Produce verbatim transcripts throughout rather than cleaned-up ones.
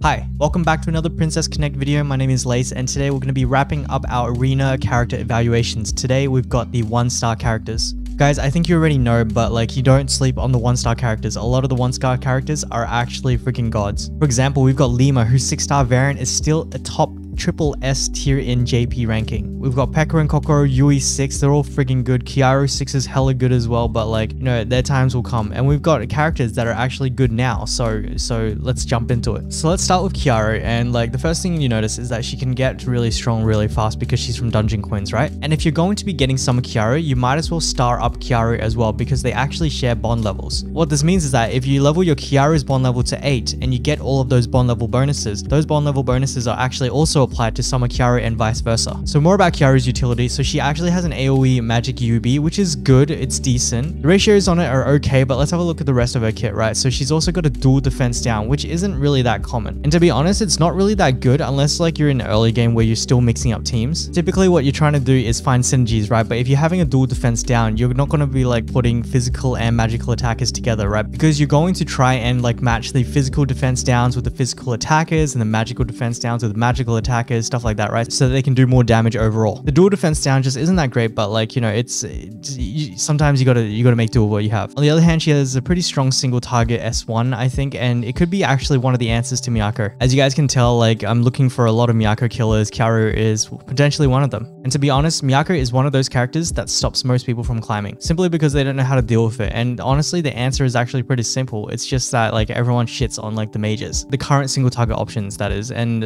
Hi, welcome back to another Princess Connect video. My name is Lace and today we're going to be wrapping up our arena character evaluations. Today we've got the one star characters. Guys, I think you already know, but like, you don't sleep on the one star characters. A lot of the one star characters are actually freaking gods. For example, we've got Lima, whose six star variant is still a top triple S tier in J P ranking. We've got Pekka, Kokoro, Yui six, they're all freaking good. Kyaru six is hella good as well, but like, you know, their times will come. And we've got characters that are actually good now, so so let's jump into it. So let's start with Kyaru, and like, the first thing you notice is that she can get really strong really fast because she's from Dungeon Queens, right? And if you're going to be getting Summer Kyaru, you might as well star up Kyaru as well, because they actually share bond levels. What this means is that if you level your Kyaru's bond level to eight and you get all of those bond level bonuses, those bond level bonuses are actually also applied to Summer Kyaru and vice versa. So more about Kyaru's utility. So she actually has an AoE magic U B, which is good. It's decent. The ratios on it are okay, but let's have a look at the rest of her kit, right? So she's also got a dual defense down, which isn't really that common. And to be honest, it's not really that good unless like you're in an early game where you're still mixing up teams. Typically what you're trying to do is find synergies, right? But if you're having a dual defense down, you're not going to be like putting physical and magical attackers together, right? Because you're going to try and like match the physical defense downs with the physical attackers and the magical defense downs with the magical attackers. Attackers, stuff like that, right? So they can do more damage overall. The dual defense down just isn't that great, but like, you know, it's, it's you, sometimes you gotta you gotta make do with what you have. On the other hand, she has a pretty strong single target S one, I think, and it could be actually one of the answers to Miyako. As you guys can tell, like, I'm looking for a lot of Miyako killers. Kyaru is potentially one of them. And to be honest, Miyako is one of those characters that stops most people from climbing, simply because they don't know how to deal with it. And honestly, the answer is actually pretty simple. It's just that like everyone shits on like the mages, the current single target options, that is, and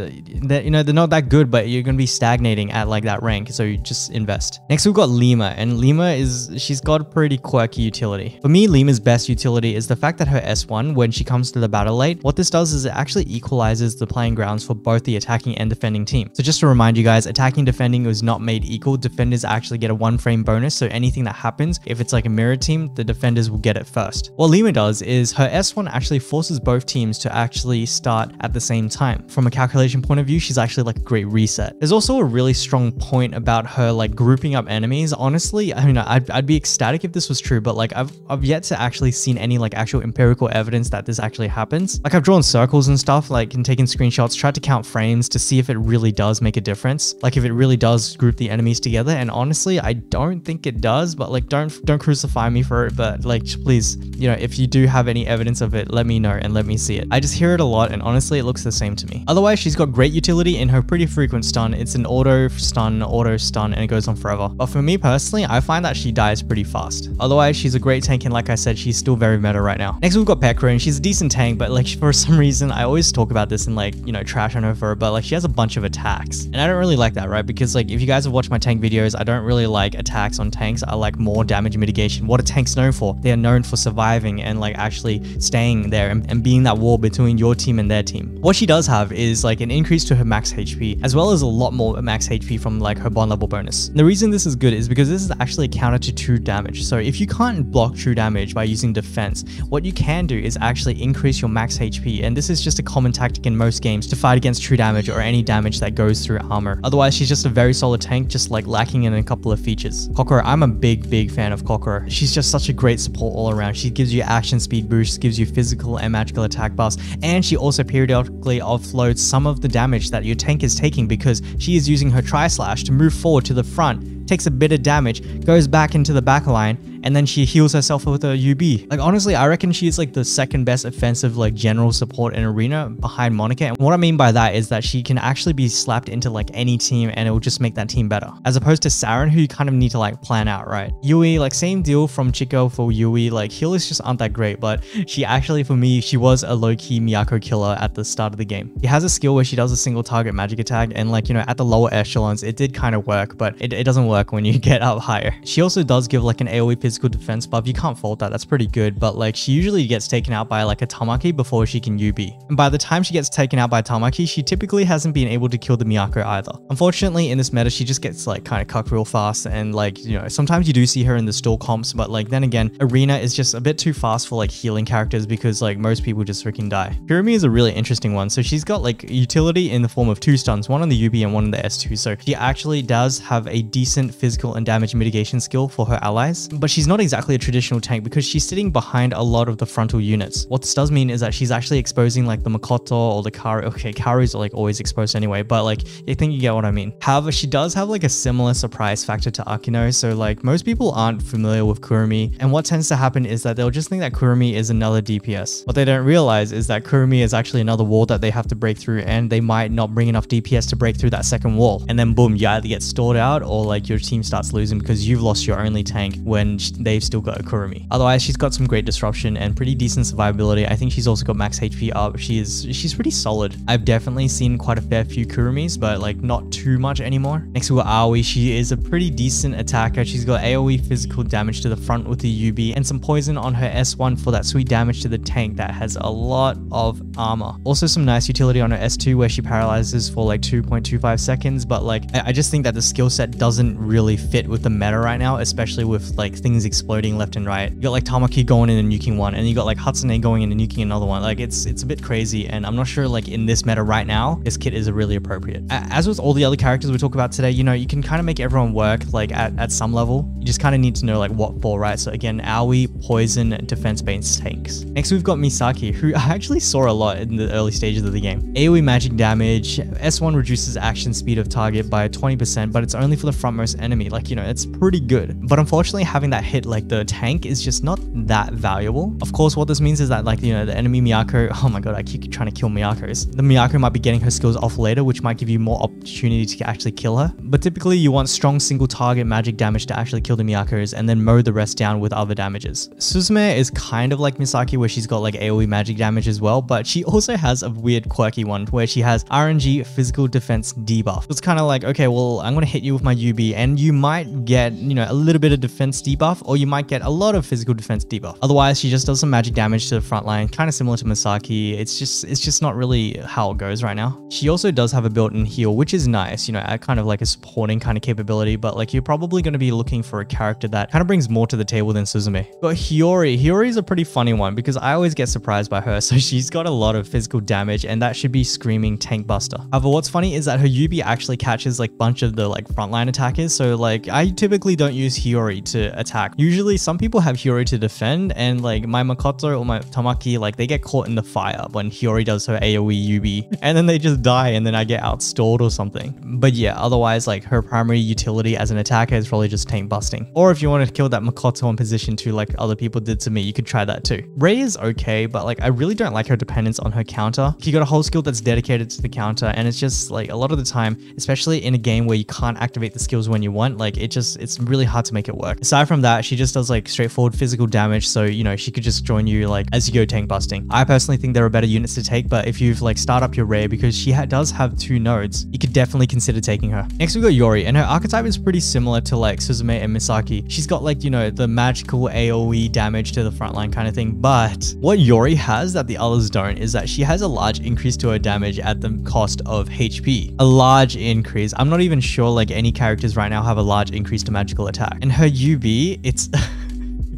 that, you know, the not that good, but you're gonna be stagnating at like that rank, so you just invest. Next we've got Lima, and Lima is she's got a pretty quirky utility. For me, Lima's best utility is the fact that her S one, when she comes to the battle late, what this does is it actually equalizes the playing grounds for both the attacking and defending team. So just to remind you guys, attacking and defending was not made equal. Defenders actually get a one frame bonus, so anything that happens, if it's like a mirror team, the defenders will get it first. What Lima does is her S one actually forces both teams to actually start at the same time. From a calculation point of view, she's actually like a great reset. There's also a really strong point about her like grouping up enemies. Honestly, I mean, I'd, I'd be ecstatic if this was true, but like I've, I've yet to actually seen any like actual empirical evidence that this actually happens. Like I've drawn circles and stuff, like and taken screenshots, tried to count frames to see if it really does make a difference. Like if it really does group the enemies together. And honestly, I don't think it does, but like don't, don't crucify me for it. But like, please, you know, if you do have any evidence of it, let me know and let me see it. I just hear it a lot. And honestly, it looks the same to me. Otherwise, she's got great utility in her pretty frequent stun. It's an auto stun, auto stun, and it goes on forever. But for me personally, I find that she dies pretty fast. Otherwise, she's a great tank, and like I said, she's still very meta right now. Next, we've got Pecorine. She's a decent tank, but like for some reason, I always talk about this and like, you know, trash on her for it, but like she has a bunch of attacks. And I don't really like that, right? Because like if you guys have watched my tank videos, I don't really like attacks on tanks. I like more damage mitigation. What are tanks known for? They are known for surviving and like actually staying there and, and being that wall between your team and their team. What she does have is like an increase to her max H P, as well as a lot more max H P from like her bond level bonus. And the reason this is good is because this is actually a counter to true damage. So if you can't block true damage by using defense, what you can do is actually increase your max H P. And this is just a common tactic in most games to fight against true damage or any damage that goes through armor. Otherwise, she's just a very solid tank, just like lacking in a couple of features. Kokoro, I'm a big, big fan of Kokoro. She's just such a great support all around. She gives you action speed boosts, gives you physical and magical attack buffs, and she also periodically offloads some of the damage that your tank is taking because she is using her Tri-Slash to move forward to the front, takes a bit of damage, goes back into the back line, and then she heals herself with a U B. Like honestly, I reckon she is like the second best offensive like general support in arena behind Monika. And what I mean by that is that she can actually be slapped into like any team and it will just make that team better. As opposed to Saren, who you kind of need to like plan out, right? Yui, like same deal from Chico for Yui, like healers just aren't that great, but she actually, for me, she was a low-key Miyako killer at the start of the game. She has a skill where she does a single target magic attack and like, you know, at the lower echelons, it did kind of work, but it, it doesn't work when you get up higher. She also does give like an AoE physical Physical defense buff. You can't fault that. That's pretty good. But like she usually gets taken out by like a Tamaki before she can U B. And by the time she gets taken out by Tamaki, she typically hasn't been able to kill the Miyako either. Unfortunately, in this meta, she just gets like kind of cucked real fast. And like, you know, sometimes you do see her in the store comps, but like then again, arena is just a bit too fast for like healing characters because like most people just freaking die. Kurumi is a really interesting one. So she's got like utility in the form of two stuns, one on the U B and one on the S two. So she actually does have a decent excellent physical and damage mitigation skill for her allies, but she's not exactly a traditional tank because she's sitting behind a lot of the frontal units. What this does mean is that she's actually exposing like the Makoto or the Kyaru. Okay, Kyaru's are like always exposed anyway, but like I think you get what I mean. However, she does have like a similar surprise factor to Akino, so like most people aren't familiar with Kurumi, and what tends to happen is that they'll just think that Kurumi is another D P S. What they don't realize is that Kurumi is actually another wall that they have to break through, and they might not bring enough D P S to break through that second wall, and then boom, you either get stored out or like your team starts losing because you've lost your only tank when they've still got a Kurumi. Otherwise, she's got some great disruption and pretty decent survivability. I think she's also got max H P up. She is she's pretty solid. I've definitely seen quite a fair few Kurumis, but like not too much anymore. Next we got Aoi. She is a pretty decent attacker. She's got AoE physical damage to the front with the U B and some poison on her S one for that sweet damage to the tank that has a lot of armor. Also some nice utility on her S two where she paralyzes for like two point two five seconds, but like I just think that the skill set doesn't really fit with the meta right now, especially with like things exploding left and right. You got like Tamaki going in and nuking one, and you got like Hatsune going in and nuking another one. Like it's it's a bit crazy, and I'm not sure like in this meta right now this kit is really appropriate. As with all the other characters we talk about today, you know, you can kind of make everyone work like at, at some level. You just kind of need to know like what for, right? So again, Aoi, poison, defense based tanks. Next we've got Misaki, who I actually saw a lot in the early stages of the game. AoE magic damage, S one reduces action speed of target by twenty percent, but it's only for the frontmost enemy. Like, you know, it's pretty good, but unfortunately having that hit like the tank is just not that valuable. Of course, what this means is that like, you know, the enemy Miyako, oh my god, I keep trying to kill Miyakos. The Miyako might be getting her skills off later, which might give you more opportunity to actually kill her. But typically you want strong single target magic damage to actually kill the Miyakos and then mow the rest down with other damages. Suzume is kind of like Misaki where she's got like AoE magic damage as well, but she also has a weird quirky one where she has R N G physical defense debuff. It's kind of like, okay, well, I'm going to hit you with my U B and you might get, you know, a little bit of defense debuff, or you might get a lot of physical defense debuff. Otherwise, she just does some magic damage to the front line, kind of similar to Misaki. It's just, it's just not really how it goes right now. She also does have a built-in heal, which is nice, you know, kind of like a supporting kind of capability, but like you're probably going to be looking for a character that kind of brings more to the table than Suzume. But Hiyori, Hiyori is a pretty funny one because I always get surprised by her. So she's got a lot of physical damage, and that should be screaming tank buster. However, what's funny is that her U B actually catches like a bunch of the like frontline attackers. So like I typically don't use Hiyori to attack. Usually some people have Hiyori to defend, and like my Makoto or my Tamaki, like they get caught in the fire when Hiyori does her AoE U B, and then they just die, and then I get outstalled or something. But yeah, otherwise like her primary utility as an attacker is probably just tank busting. Or if you wanted to kill that Makoto in position two like other people did to me, you could try that too. Rei is okay, but like I really don't like her dependence on her counter. She got a whole skill that's dedicated to the counter, and it's just like a lot of the time, especially in a game where you can't activate the skills when you want, like it just, it's really hard to make it work. Aside from that, she just does like straightforward physical damage, so you know, she could just join you like as you go tank busting. I personally think there are better units to take, but if you've like start up your Rei, because she ha does have two nodes, you could definitely consider taking her. Next we got Yori, and her archetype is pretty similar to like Suzume and Misaki. She's got like, you know, the magical AoE damage to the frontline kind of thing, but what Yori has that the others don't is that she has a large increase to her damage at the cost of H P. A large increase. I'm not even sure like any characters right now have a large increase to magical attack. And her U B, it's...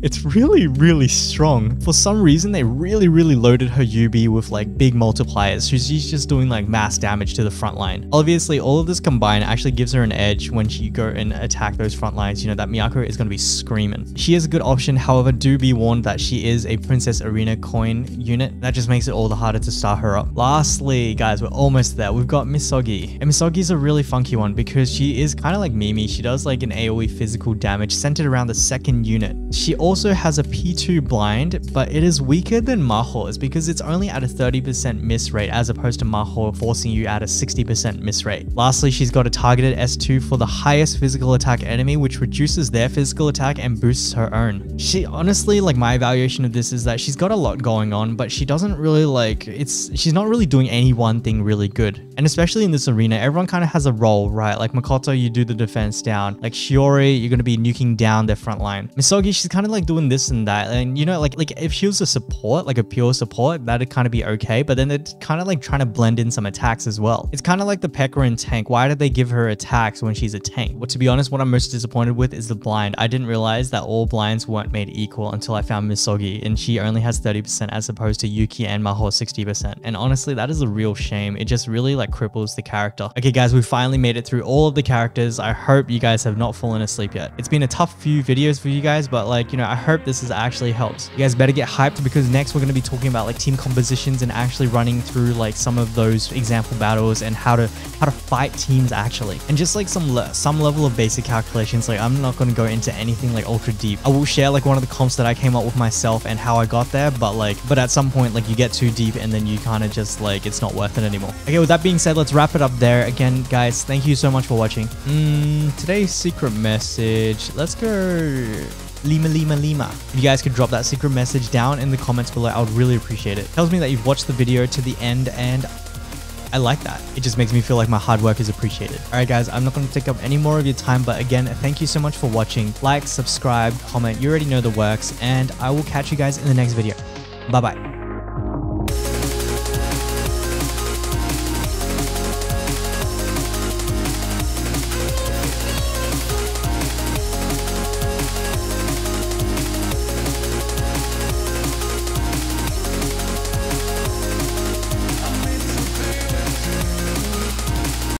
It's really, really strong. For some reason, they really, really loaded her U B with like big multipliers. So she's just doing like mass damage to the front line. Obviously, all of this combined actually gives her an edge when she go and attack those front lines. You know, that Miyako is going to be screaming. She is a good option. However, do be warned that she is a Princess Arena coin unit. That just makes it all the harder to start her up. Lastly, guys, we're almost there. We've got Misogi. And Misogi is a really funky one because she is kind of like Mimi. She does like an AoE physical damage centered around the second unit. She also also has a P two blind, but it is weaker than Maho's because it's only at a thirty percent miss rate as opposed to Maho forcing you at a sixty percent miss rate. Lastly, she's got a targeted S two for the highest physical attack enemy, which reduces their physical attack and boosts her own. She honestly, like my evaluation of this is that she's got a lot going on, but she doesn't really like, it's, she's not really doing any one thing really good. And especially in this arena, everyone kind of has a role, right? Like Makoto, you do the defense down. Like Shiori, you're going to be nuking down their front line. Misogi, she's kind of like doing this and that, and you know, like like if she was a support, like a pure support, that'd kind of be okay. But then they're kind of like trying to blend in some attacks as well. It's kind of like the Pecorine tank. Why did they give her attacks when she's a tank? Well, to be honest, what I'm most disappointed with is the blind. I didn't realize that all blinds weren't made equal until I found Misogi, and she only has thirty percent as opposed to Yuki and Maho sixty percent. And honestly, that is a real shame. It just really like cripples the character. Okay, guys, we finally made it through all of the characters. I hope you guys have not fallen asleep yet. It's been a tough few videos for you guys, but like, you know, I hope this has actually helped. You guys better get hyped because next we're going to be talking about like team compositions and actually running through like some of those example battles and how to how to fight teams actually. And just like some le some level of basic calculations. Like I'm not going to go into anything like ultra deep. I will share like one of the comps that I came up with myself and how I got there, but like but at some point like you get too deep and then you kind of just like it's not worth it anymore. Okay, with that being said, let's wrap it up there. Again, guys, thank you so much for watching. Mm, today's secret message. Let's go. Lima, Lima, Lima. If you guys could drop that secret message down in the comments below, I would really appreciate it. It tells me that you've watched the video to the end, and I like that. It just makes me feel like my hard work is appreciated. All right, guys, I'm not going to take up any more of your time, but again, thank you so much for watching. Like, subscribe, comment. You already know the works, and I will catch you guys in the next video. Bye-bye.